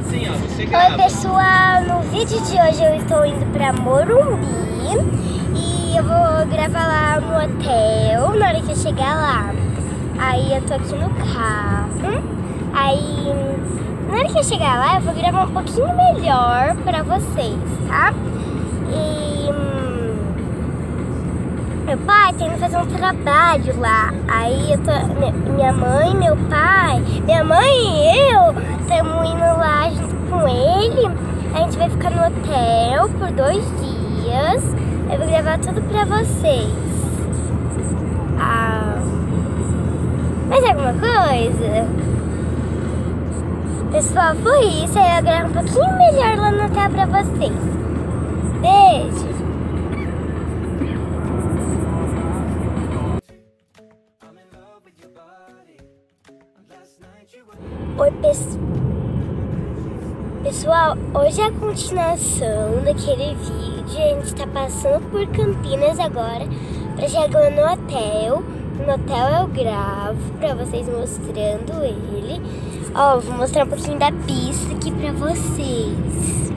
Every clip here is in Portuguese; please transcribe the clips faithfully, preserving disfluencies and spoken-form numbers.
Oi pessoal, no vídeo de hoje eu estou indo para Morumbi e eu vou gravar lá no hotel na hora que eu chegar lá. Aí eu tô aqui no carro, aí na hora que eu chegar lá eu vou gravar um pouquinho melhor para vocês, tá? E hum, meu pai tá indo fazer um trabalho lá, aí eu tô, minha mãe, meu pai, minha mãe e eu estamos indo lá junto com ele. A gente vai ficar no hotel por dois dias. Eu vou gravar tudo pra vocês. Ah, mais alguma coisa? Pessoal, foi isso. Aí eu gravo um pouquinho melhor lá no hotel pra vocês. Beijo! Oi, pessoal. Pessoal, hoje é a continuação daquele vídeo. A gente tá passando por Campinas agora pra chegar no hotel. No hotel eu gravo pra vocês mostrando ele. Ó, vou mostrar um pouquinho da pista aqui pra vocês.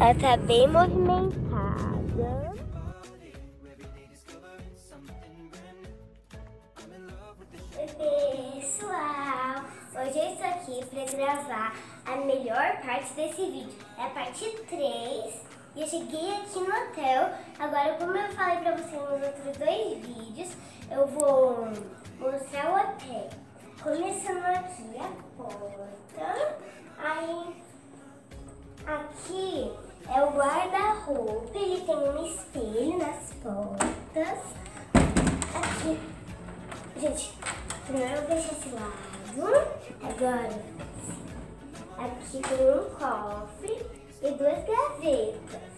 Ela tá bem movimentada. Pessoal, hoje eu estou aqui pra gravar a melhor parte desse vídeo, é a parte três, e eu cheguei aqui no hotel. Agora, como eu falei pra vocês nos outros dois vídeos, eu vou mostrar o hotel. Começando aqui a porta, aí aqui é o guarda-roupa, ele tem um espelho nas portas. Aqui, gente, primeiro eu deixo esse lado, agora... Aqui tem um cofre e duas gavetas.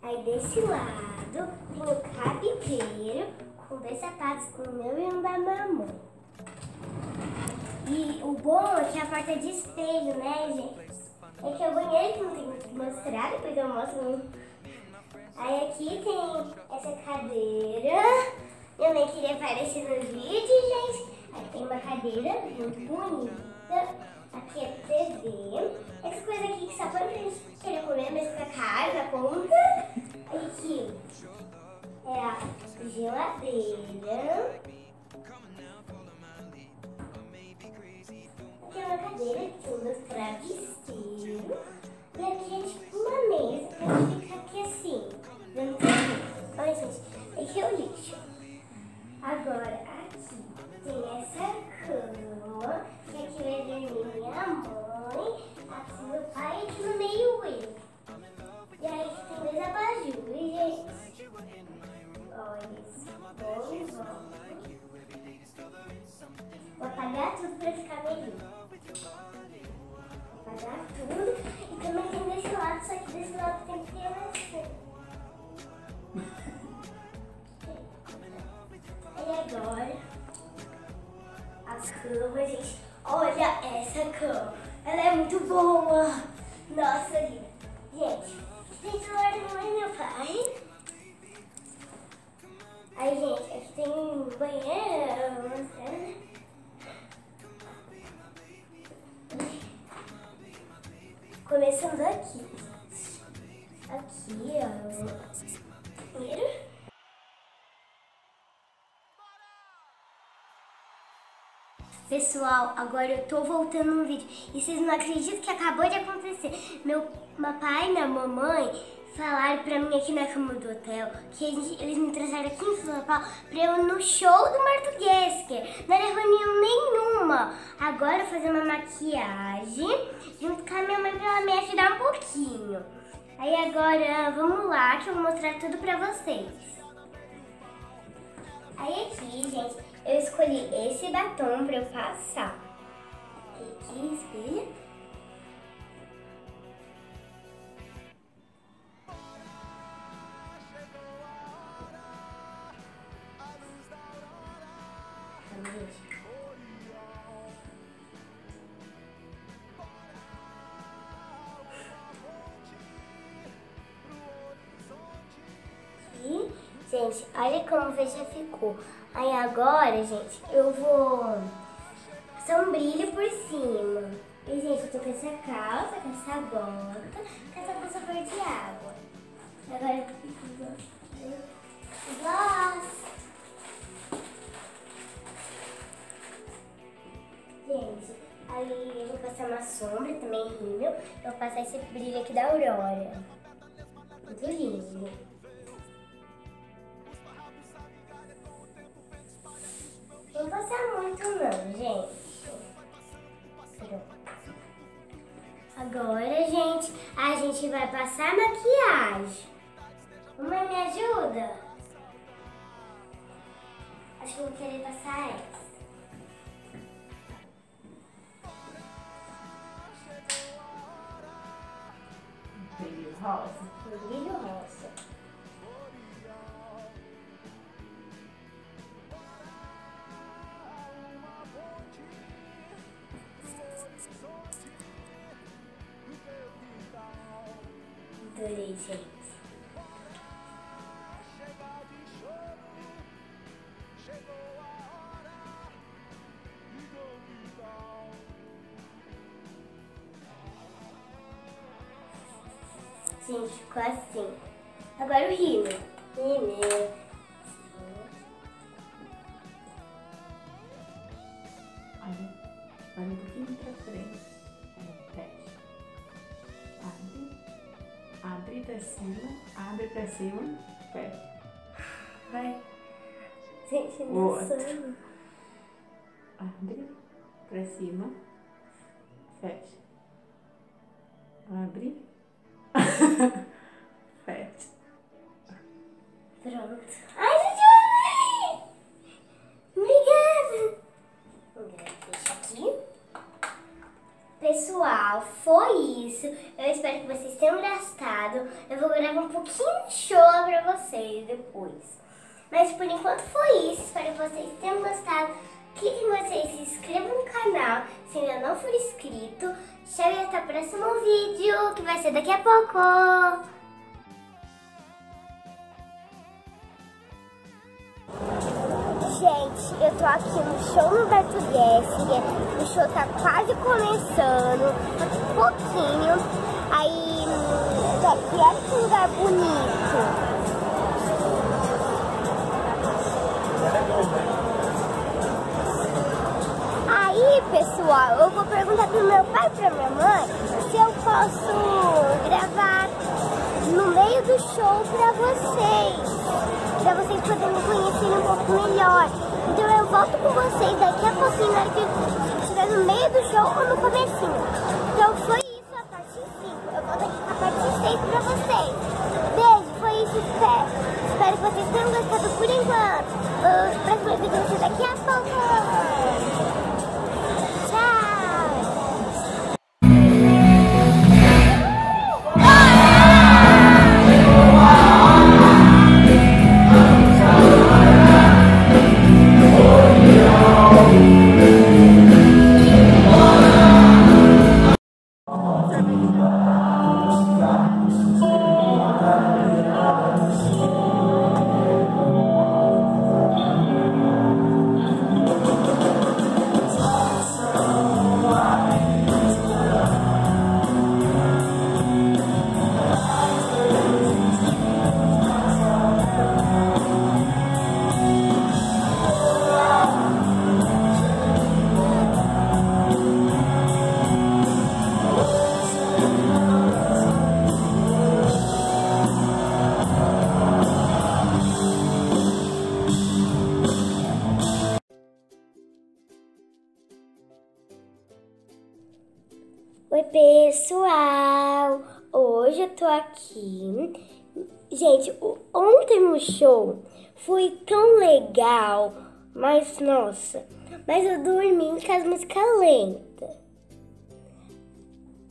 Aí desse lado tem o cabiteiro com dois sapatos, com o meu e um da mamãe. E o bom é que a porta é de espelho, né, gente? É que eu ganhei que não tem que mostrar, depois eu mostro. Aí aqui tem essa cadeira. Minha mãe queria aparecer no vídeo, gente. Aqui tem uma cadeira muito bonita. Aqui é T V. Essa coisa aqui que só põe pra gente querer comer, mas fica caro na conta. Aqui é a geladeira. Aqui é uma cadeira que tem um travesseiro. E aqui, gente, uma mesa pra gente ficar aqui assim. Olha, gente, aqui é o lixo. Agora, aqui tem essa cama, que aqui vai dormir minha mãe, aqui meu pai e aqui no meio eu. E aí tem dois abajures, gente. Olha esse bom, bom. Vou apagar tudo pra ficar melhor. Vou apagar tudo. E também tem desse lado, só que desse lado tem que ter essa. E agora, as camas, gente. Olha essa cama. Ela é muito boa. Nossa, linda. Gente, tem celular da mãe e meu pai. Aí, gente, aqui tem um banheiro. Começando aqui. Aqui, ó. Primeiro. Pessoal, agora eu tô voltando no vídeo e vocês não acreditam que acabou de acontecer. Meu papai e minha mamãe falaram pra mim aqui na cama do hotel que eles, eles me trouxeram aqui em São Paulo pra eu ir no show do Humberto Gessinger. Não era reunião nenhuma. Agora eu vou fazer uma maquiagem junto com a minha mãe pra ela me ajudar um pouquinho. Aí agora vamos lá que eu vou mostrar tudo pra vocês. Aí aqui, gente, eu escolhi esse batom pra eu passar. Aqui, espelho. Gente, olha como veja ficou. Aí agora, gente, eu vou sombrilho por cima. E, gente, eu tô com essa calça, com essa bota, com essa calça cor de água. Agora eu preciso de gloss. Gente, aí eu vou passar uma sombra, também rímel. Eu vou passar esse brilho aqui da Aurora. Muito lindo. Não vou passar muito não, gente. Pronto. Agora, gente, a gente vai passar maquiagem. Mamãe, me ajuda? Acho que eu vou querer passar essa. Brilho rosa. Brilho rosa. Adorei, gente. Gente, ficou assim. Agora o rímel. Rímel. Olha, olha um pouquinho pra frente. Fecha. Abre. Abre pra cima, abre pra cima, fecha. Vai. Gente, não outro. Abre pra cima, fecha. Abre. Fecha. Pronto. Ai, gente, eu amei! Obrigada! Obrigada, deixa aqui. Pessoal, foi isso. Eu espero que vocês tenham gostado. Eu vou gravar um pouquinho de show pra vocês depois. Mas por enquanto foi isso. Espero que vocês tenham gostado. Clique em vocês, se inscrevam no canal se ainda não for inscrito. Tchau e até o próximo vídeo, que vai ser daqui a pouco. Gente, eu tô aqui no show do Humberto Gessinger, o show tá quase começando, aqui um pouquinho, aí, tô aqui, olha que lugar bonito. Aí, pessoal, eu vou perguntar pro meu pai e pra minha mãe se eu posso gravar no meio do show pra vocês. Pra vocês poderem me conhecer um pouco melhor. Então eu volto com vocês daqui a pouquinho, na hora que eu estiver no meio do show ou no comecinho. Então foi isso a parte cinco. Eu volto aqui com a parte seis pra vocês. Beijo, foi isso, espero. Espero que vocês tenham gostado por enquanto. Os próximos vídeos vão ser daqui a pouco. Oi, pessoal! Hoje eu tô aqui. Gente, ontem no show foi tão legal, mas nossa, mas eu dormi com as músicas lentas.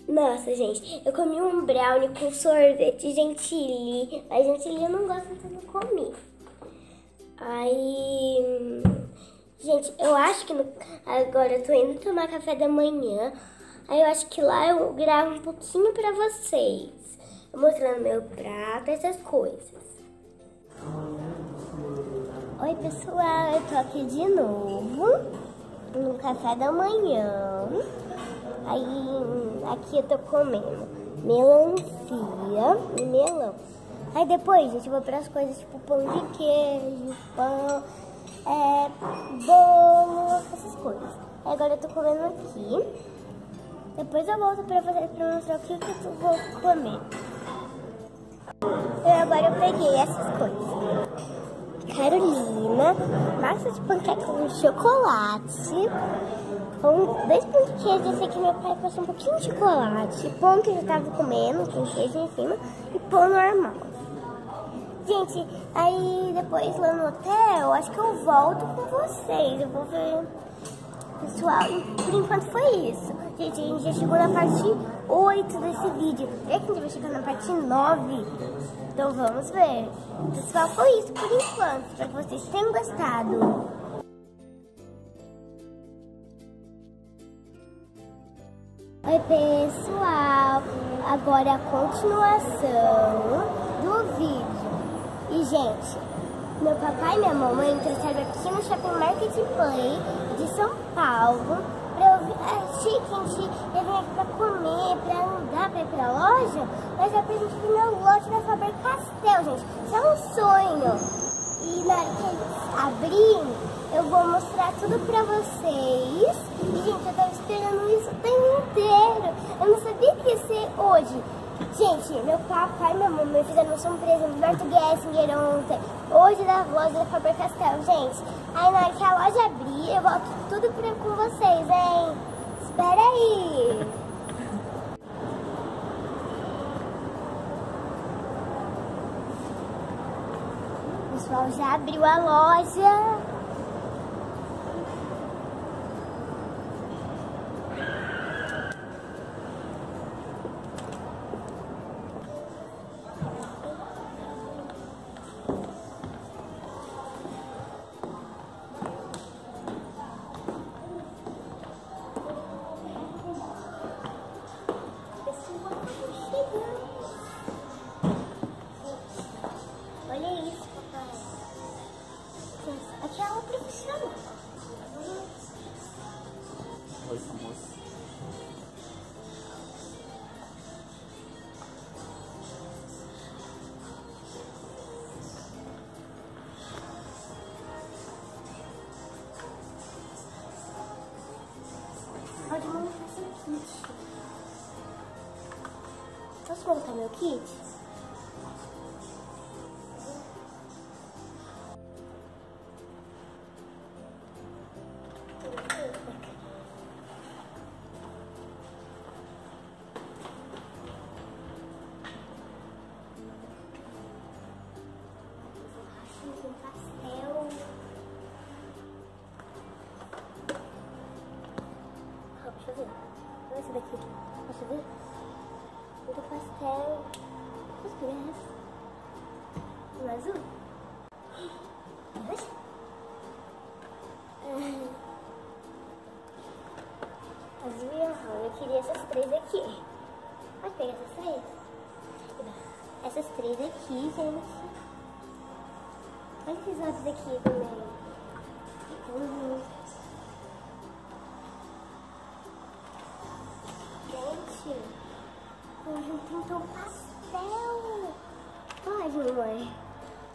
Nossa, gente, eu comi um brownie com sorvete Gentili, mas Gentili eu não gosto, então não comi. Aí, gente, eu acho que no, agora eu tô indo tomar café da manhã. Aí eu acho que lá eu gravo um pouquinho pra vocês, mostrando meu prato, essas coisas. Oi pessoal, eu tô aqui de novo no café da manhã. Aí aqui eu tô comendo melancia e melão. Aí depois, gente, eu vou para as coisas tipo pão de queijo, pão, é, bolo, essas coisas. Aí agora eu tô comendo aqui. Depois eu volto para vocês para mostrar o que, que eu vou comer. Eu agora eu peguei essas coisas. Carolina, massa de panqueca com chocolate, com dois pão de queijo. Esse aqui meu pai passou um pouquinho de chocolate, pão que eu já tava comendo, com queijo em cima, e pão normal. Gente, aí depois lá no hotel, acho que eu volto com vocês, eu vou ver. Pessoal, por enquanto foi isso. Gente, a gente já chegou na parte oito desse vídeo. Será que a gente vai chegar na parte nove? Então vamos ver. Pessoal, foi isso por enquanto. Espero que vocês tenham gostado. Oi pessoal, agora a continuação do vídeo. E gente, meu papai e minha mamãe trouxeram aqui no Shopping Marketing Play de São Paulo. Pra eu achei que a gente ia vir aqui pra comer, pra andar, pra ir pra loja, mas é pra gente vir na loja da Faber-Castell, gente. Isso é um sonho. E na hora que eles abrirem, eu vou mostrar tudo pra vocês. E gente, eu tava esperando isso o tempo inteiro. Eu não sabia que ia ser hoje. Gente, meu papai e minha mamãe fizeram uma surpresa do Humberto Gessinger ontem, hoje da loja da Faber-Castell, gente. Aí na hora que a loja abrir, eu volto tudo pra, com vocês, hein? Espera aí! O pessoal já abriu a loja. Pode montar seu kit. Posso montar meu kit? Essa daqui, posso ver? O do pastel, os verdes, o azul. Azul e marrom, eu queria essas três aqui. Pode pegar essas três? Essas três aqui, gente. Olha esses outros aqui também. Uhum. Hoje pintou um pastel. Pode, mãe.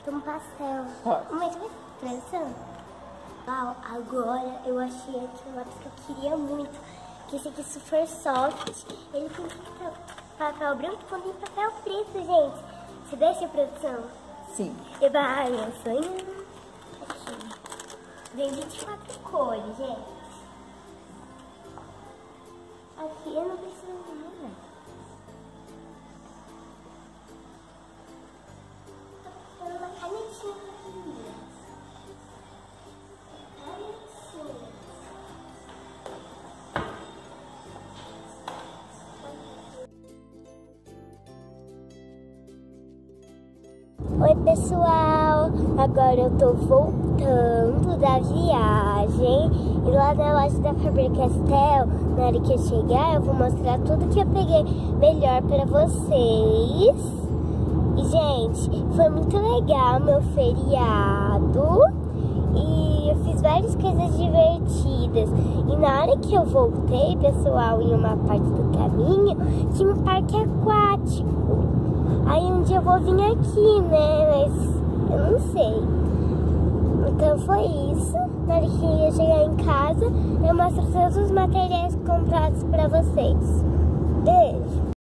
Tem um pastel. Pode. Mãe, você vai transição? Uau, agora eu achei aqui um lápis que eu queria muito. Que esse aqui é super soft. Ele tem papel branco com papel preto, gente. Você deixa a produção? Sim. E vai, meu sonho. Aqui. Vem vinte e quatro cores, gente. Aqui eu não preciso de nada. Tô pegando uma canetinha aqui. Canetinha. Oi pessoal, agora eu tô voltando da viagem. E lá na loja da Faber-Castell, na hora que eu chegar, eu vou mostrar tudo que eu peguei melhor pra vocês. E, gente, foi muito legal meu feriado. e eu fiz várias coisas divertidas. E na hora que eu voltei, pessoal, em uma parte do caminho, tinha um parque aquático. Aí um dia eu vou vir aqui, né, mas eu não sei. Então foi isso. Na hora que eu chegar em casa, eu mostro todos os materiais comprados pra vocês. Beijo!